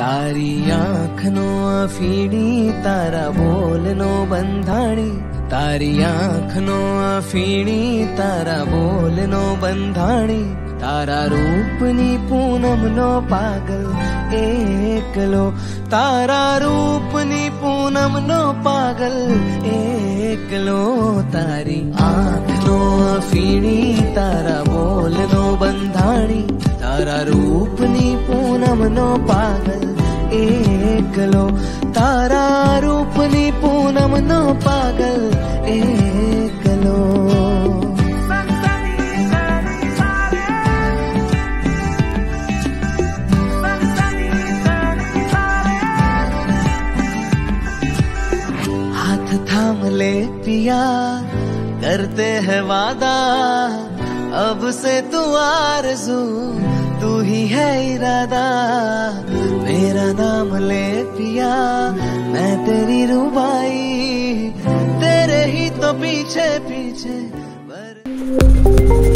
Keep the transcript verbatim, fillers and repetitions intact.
तारी आँखनो आफीणी तारा बोलनो बंधाणी, तारी आँखनो आफीणी तारा बोलनो बंधाणी, तारा रूपनी पूनमनो पागल एकलो, तारा रूपनी पूनमनो पागल एकलो, तारी आँखनो आफीणी तारा बोलनो बंधाणी, तारा रूपनी पूनमनो पागल एकलो, तारा रूपनी पूनमनो पागल एकलो। हाथ थाम ले पिया करते हैं वादा, अब से तू आरज़ू तू ही है इरादा, मेरा नाम ले पिया मैं तेरी रुबाई, तेरे ही तो पीछे पीछे बर...